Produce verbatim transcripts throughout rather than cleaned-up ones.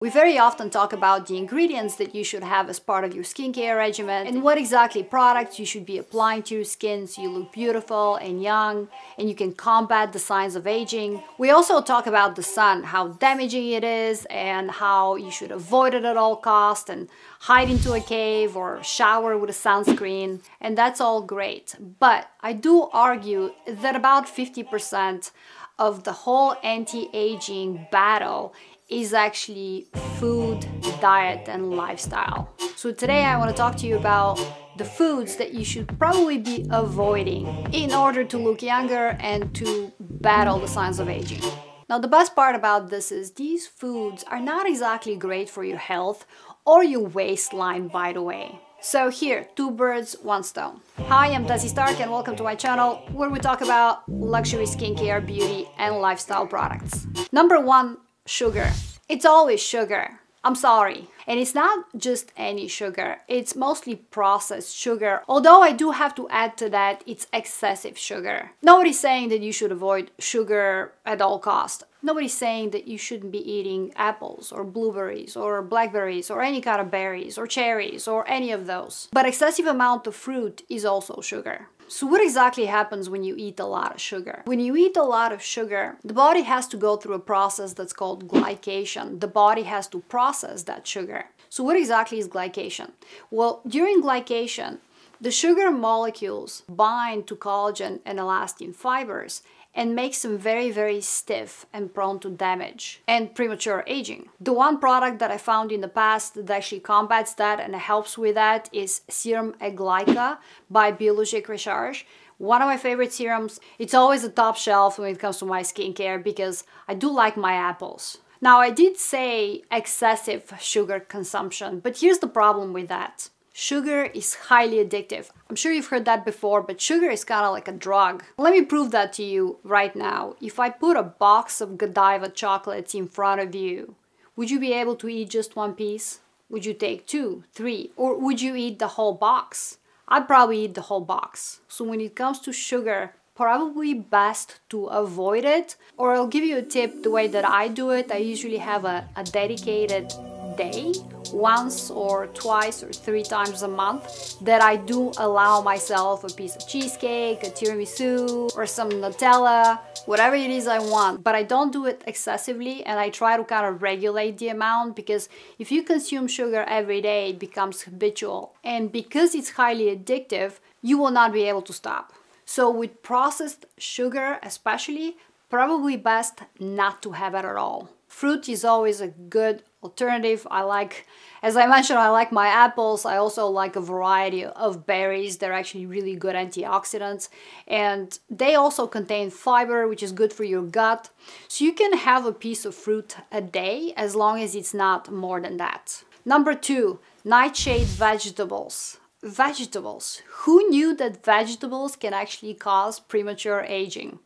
We very often talk about the ingredients that you should have as part of your skincare regimen and what exactly products you should be applying to your skin so you look beautiful and young and you can combat the signs of aging. We also talk about the sun, how damaging it is and how you should avoid it at all costs and hide into a cave or shower with a sunscreen, and that's all great. But I do argue that about fifty percent of the whole anti-aging battle is actually food, diet, and lifestyle. So today I want to talk to you about the foods that you should probably be avoiding in order to look younger and to battle the signs of aging. Now, the best part about this is these foods are not exactly great for your health or your waistline, by the way. So here, two birds, one stone. Hi, I'm Desi Stark and welcome to my channel where we talk about luxury skincare, beauty, and lifestyle products. Number one, sugar. It's always sugar. I'm sorry. And it's not just any sugar. It's mostly processed sugar. Although I do have to add to that, it's excessive sugar. Nobody's saying that you should avoid sugar at all costs. Nobody's saying that you shouldn't be eating apples or blueberries or blackberries or any kind of berries or cherries or any of those. But excessive amount of fruit is also sugar. So what exactly happens when you eat a lot of sugar? When you eat a lot of sugar, the body has to go through a process that's called glycation. The body has to process that sugar. So what exactly is glycation? Well, during glycation, the sugar molecules bind to collagen and elastin fibers and makes them very, very stiff and prone to damage and premature aging. The one product that I found in the past that actually combats that and helps with that is Serum A-Glyca by Biologique Recherche. One of my favorite serums. It's always the top shelf when it comes to my skincare because I do like my apples. Now, I did say excessive sugar consumption, but here's the problem with that. Sugar is highly addictive. I'm sure you've heard that before, but sugar is kind of like a drug. Let me prove that to you right now. If I put a box of Godiva chocolates in front of you, would you be able to eat just one piece? Would you take two, three, or would you eat the whole box? I'd probably eat the whole box. So when it comes to sugar, probably best to avoid it. Or I'll give you a tip, the way that I do it, I usually have a, a dedicated day, once or twice or three times a month, that I do allow myself a piece of cheesecake, a tiramisu, or some Nutella, whatever it is I want. But I don't do it excessively, and I try to kind of regulate the amount, because if you consume sugar every day, it becomes habitual. And because it's highly addictive, you will not be able to stop. So with processed sugar especially, probably best not to have it at all. Fruit is always a good alternative. I like, as I mentioned, I like my apples. I also like a variety of berries. They're actually really good antioxidants. And they also contain fiber, which is good for your gut. So you can have a piece of fruit a day, as long as it's not more than that. Number two, nightshade vegetables. Vegetables. Who knew that vegetables can actually cause premature aging?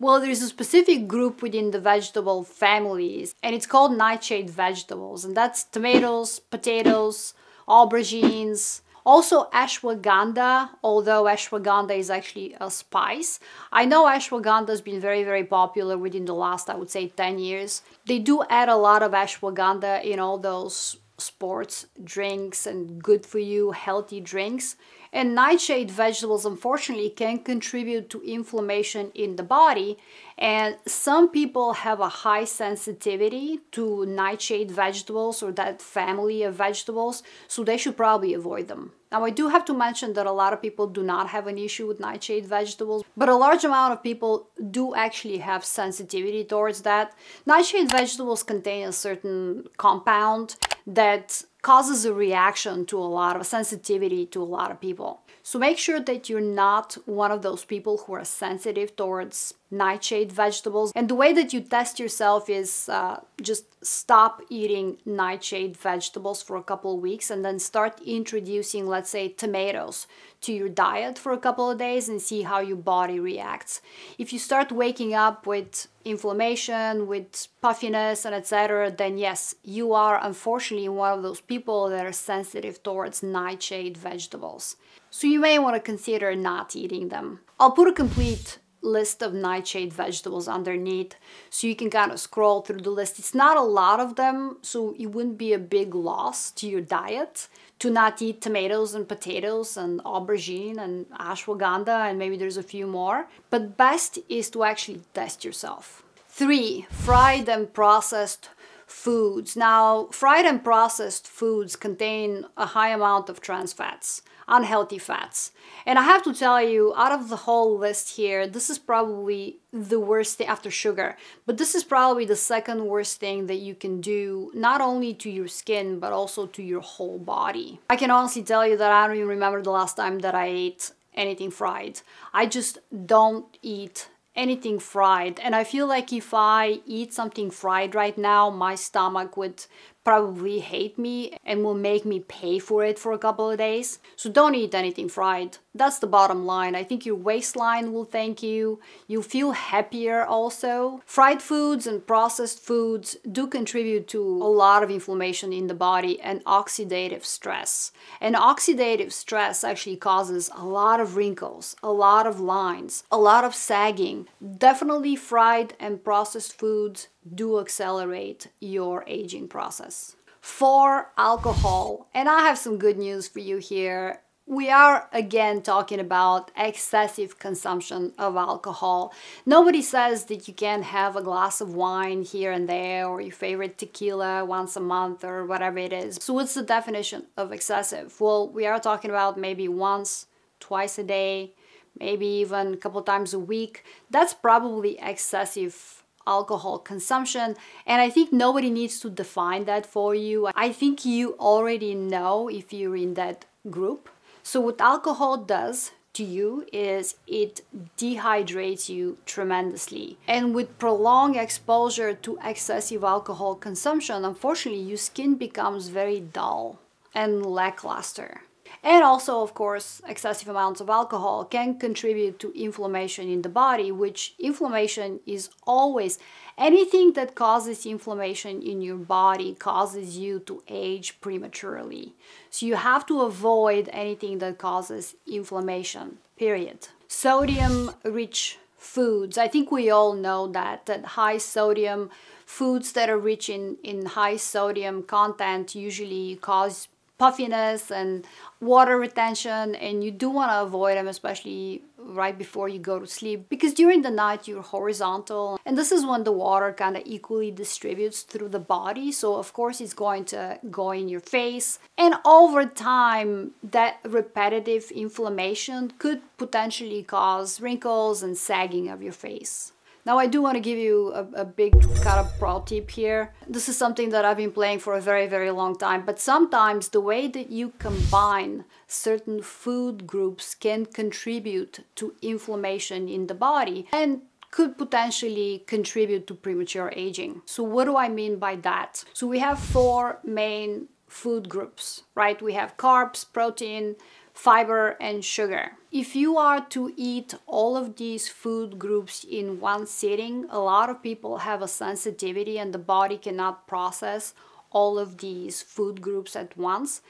Well, there's a specific group within the vegetable families, and it's called nightshade vegetables, and that's tomatoes, potatoes, aubergines, also ashwagandha, although ashwagandha is actually a spice. I know ashwagandha has been very, very popular within the last, I would say, ten years. They do add a lot of ashwagandha in all those sports drinks and good for you healthy drinks. And nightshade vegetables, unfortunately, can contribute to inflammation in the body. And some people have a high sensitivity to nightshade vegetables or that family of vegetables, so they should probably avoid them. Now, I do have to mention that a lot of people do not have an issue with nightshade vegetables, but a large amount of people do actually have sensitivity towards that. Nightshade vegetables contain a certain compound that causes a reaction to a lot of sensitivity to a lot of people. So make sure that you're not one of those people who are sensitive towards nightshade vegetables. And the way that you test yourself is uh, just stop eating nightshade vegetables for a couple of weeks and then start introducing, let's say, tomatoes to your diet for a couple of days and see how your body reacts. If you start waking up with inflammation, with puffiness, and et cetera, then yes, you are unfortunately one of those people that are sensitive towards nightshade vegetables. So you may want to consider not eating them. I'll put a complete list of nightshade vegetables underneath, so you can kind of scroll through the list. It's not a lot of them, so it wouldn't be a big loss to your diet to not eat tomatoes and potatoes and aubergine and ashwagandha, and maybe there's a few more. But best is to actually test yourself. Three, fried and processed foods. Now, fried and processed foods contain a high amount of trans fats, unhealthy fats. And I have to tell you, out of the whole list here, this is probably the worst thing after sugar, but this is probably the second worst thing that you can do, not only to your skin, but also to your whole body. I can honestly tell you that I don't even remember the last time that I ate anything fried. I just don't eat anything fried, and I feel like if I eat something fried right now, my stomach would probably hate me and will make me pay for it for a couple of days. So don't eat anything fried. That's the bottom line. I think your waistline will thank you. You'll feel happier also. Fried foods and processed foods do contribute to a lot of inflammation in the body and oxidative stress. And oxidative stress actually causes a lot of wrinkles, a lot of lines, a lot of sagging. Definitely fried and processed foods do accelerate your aging process. Four, alcohol. And I have some good news for you here. We are again talking about excessive consumption of alcohol. Nobody says that you can't have a glass of wine here and there, or your favorite tequila once a month, or whatever it is. So what's the definition of excessive? Well, we are talking about maybe once, twice a day, maybe even a couple times a week. That's probably excessive alcohol consumption, and I think nobody needs to define that for you. I think you already know if you're in that group. So what alcohol does to you is it dehydrates you tremendously, and with prolonged exposure to excessive alcohol consumption, unfortunately your skin becomes very dull and lackluster. And also, of course, excessive amounts of alcohol can contribute to inflammation in the body, which inflammation is always, anything that causes inflammation in your body causes you to age prematurely. So you have to avoid anything that causes inflammation, period. Sodium-rich foods. I think we all know that, that high sodium foods that are rich in, in high sodium content usually cause puffiness and water retention, and you do want to avoid them, especially right before you go to sleep, because during the night you're horizontal, and this is when the water kind of equally distributes through the body. So of course it's going to go in your face, and over time that repetitive inflammation could potentially cause wrinkles and sagging of your face. Now, I do want to give you a, a big kind of pro tip here. This is something that I've been playing for a very, very long time, but sometimes the way that you combine certain food groups can contribute to inflammation in the body and could potentially contribute to premature aging. So what do I mean by that? So we have four main food groups, right? We have carbs, protein, fiber, and sugar. If you are to eat all of these food groups in one sitting, a lot of people have a sensitivity and the body cannot process all of these food groups at once.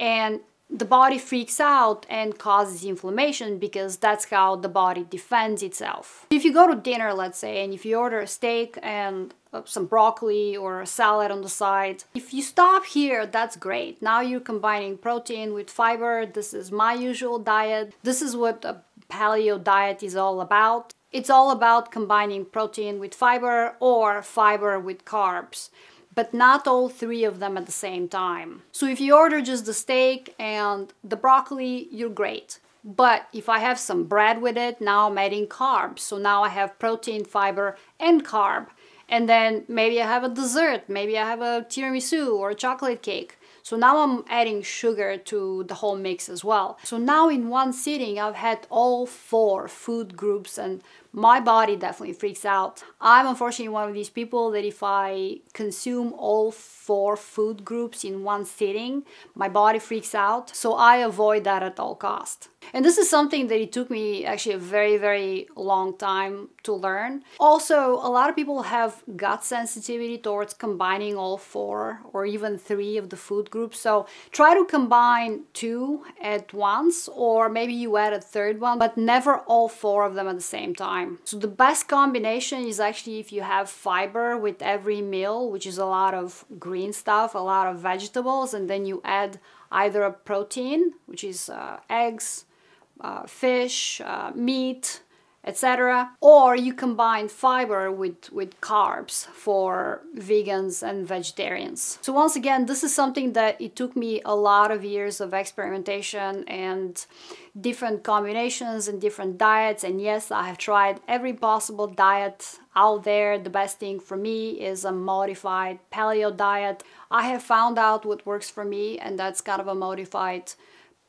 And the body freaks out and causes inflammation because that's how the body defends itself. If you go to dinner, let's say, and if you order a steak and some broccoli or a salad on the side, if you stop here, that's great. Now you're combining protein with fiber. This is my usual diet. This is what a paleo diet is all about. It's all about combining protein with fiber or fiber with carbs, but not all three of them at the same time. So if you order just the steak and the broccoli, you're great. But if I have some bread with it, now I'm adding carbs. So now I have protein, fiber, and carb. And then maybe I have a dessert, maybe I have a tiramisu or a chocolate cake. So now I'm adding sugar to the whole mix as well. So now in one sitting, I've had all four food groups, and my body definitely freaks out. I'm unfortunately one of these people that if I consume all four food groups in one sitting, my body freaks out. So I avoid that at all costs. And this is something that it took me actually a very, very long time to learn. Also, a lot of people have gut sensitivity towards combining all four or even three of the food groups. So try to combine two at once, or maybe you add a third one, but never all four of them at the same time. time. So the best combination is actually if you have fiber with every meal, which is a lot of green stuff, a lot of vegetables, and then you add either a protein, which is uh, eggs, uh, fish, uh, meat, et cetera. Or you combine fiber with, with carbs for vegans and vegetarians. So once again, this is something that it took me a lot of years of experimentation and different combinations and different diets. And yes, I have tried every possible diet out there. The best thing for me is a modified paleo diet. I have found out what works for me, and that's kind of a modified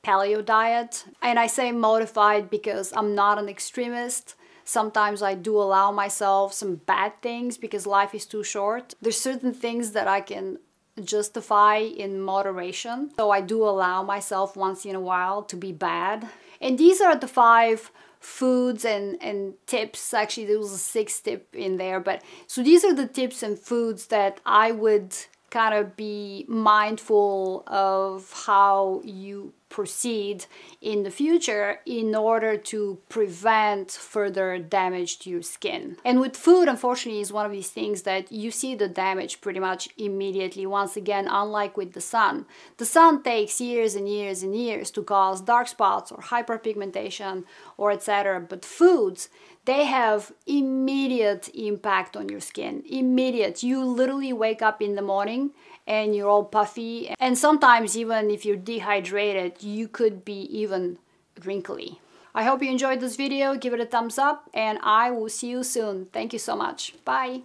paleo diet. And I say modified because I'm not an extremist. Sometimes I do allow myself some bad things because life is too short. There's certain things that I can justify in moderation. So I do allow myself once in a while to be bad. And these are the five foods and, and tips. Actually, there was a sixth tip in there. But so these are the tips and foods that I would kind of be mindful of how you proceed in the future in order to prevent further damage to your skin. And with food, unfortunately, is one of these things that you see the damage pretty much immediately. Once again, unlike with the sun. The sun takes years and years and years to cause dark spots or hyperpigmentation or et cetera. But foods, they have immediate impact on your skin. Immediate. You literally wake up in the morning and you're all puffy, and sometimes even if you're dehydrated, you could be even wrinkly. I hope you enjoyed this video. Give it a thumbs up, and I will see you soon. Thank you so much. Bye.